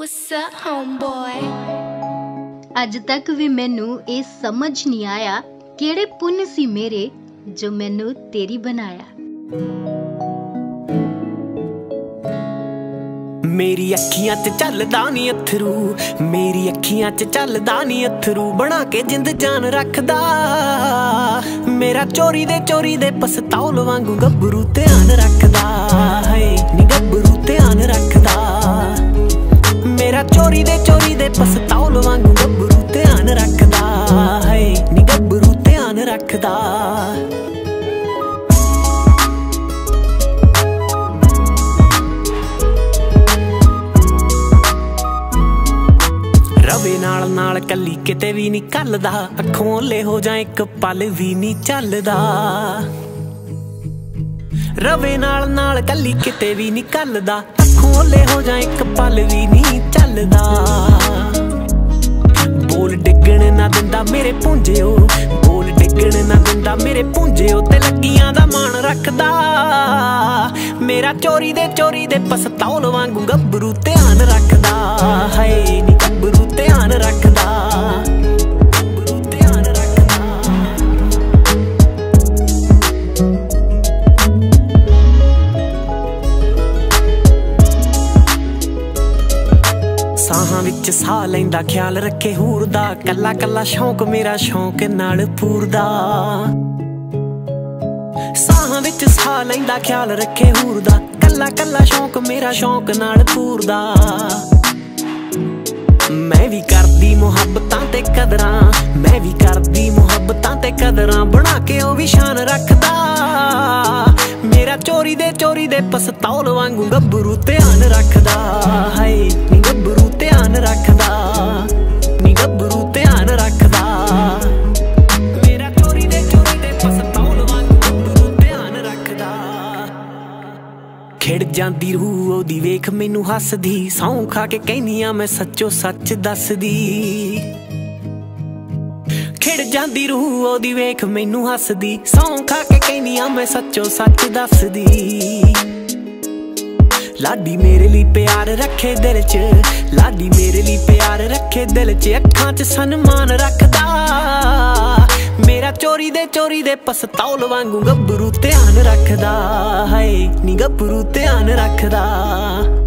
What's up, homeboy? अज तक भी मैनू ये समझ नहीं आया केड़े पुण्य सी मेरे जो मैनू तेरी बनाया। मेरी अखियां च चलदा नी अथरू, मेरी अखियां च चलदा नी अथरू, बना के जिंद जान रखदा मेरा चोरी दे पस्तौल वांगू गब्बरू ध्यान रखदा है नी, गब्बरू ध्यान रखदा मेरा चोरी दे पस्तौल वांगू गब्बरू ध्यान रखदा है नी, गब्बरू ध्यान रखदा। रवे नाल नाल कली किते भी नहीं कलदा, अखों ले हो जाए एक पल भी नहीं चलदा, रवे नाल नाल कली किते भी नहीं कलदा, खोले हो जाए एक पल भी नहीं चलदा। बोल डिगण ना दिंदा मेरे पुंजेओ, बोल डिगण ना दिंदा मेरे पुंजेओ, ते लग्गियां दा मान रखदा मेरा चोरी दे पस्तौल वांगू गब्बरू ध्यान रखदा है नी, गब्बरू ध्यान रखदा। साहां विच साह लैंदा ख्याल रखे हूर दा, कला कला शौक मेरा शौक नाल पूरदा, साहां विच साह लैंदा ख्याल रखे हूर दा, कला कला शौक मेरा शौक नाल पूरदा। मैं भी करदी मुहब्बतां ते कदरां, मैं भी करदी मुहब्बतां ते कदरां, बना के ओ भी शान रखदा मेरा चोरी दे पस्तौल वांगू गब्बरू ध्यान रखदा है नी, गब्बरू ध्यान रखदा नी, गब्बरू ध्यान रखदा मेरा चोरी दे पस्तौल वांगू गब्बरू ध्यान रखदा। खिड़ जांदी रूह ओदी वेख मैनू हसदी, सौं खा के कहनी आ मैं सच्चो सच दसदी, खिड़ जांदी रूह ओदी वेख मैनू हसदी, सौं खा के कहनी आ मैं सच्चो सच दसदी। लाडी मेरे लिए प्यार रखे दिल च, लाडी मेरे लिए प्यार रखे दिल च, अखां च सन्मान रखदा मेरा चोरी दे पस्तौल वांगू गब्बरू ध्यान रखदा है नी, गब्बरू ध्यान रखदा।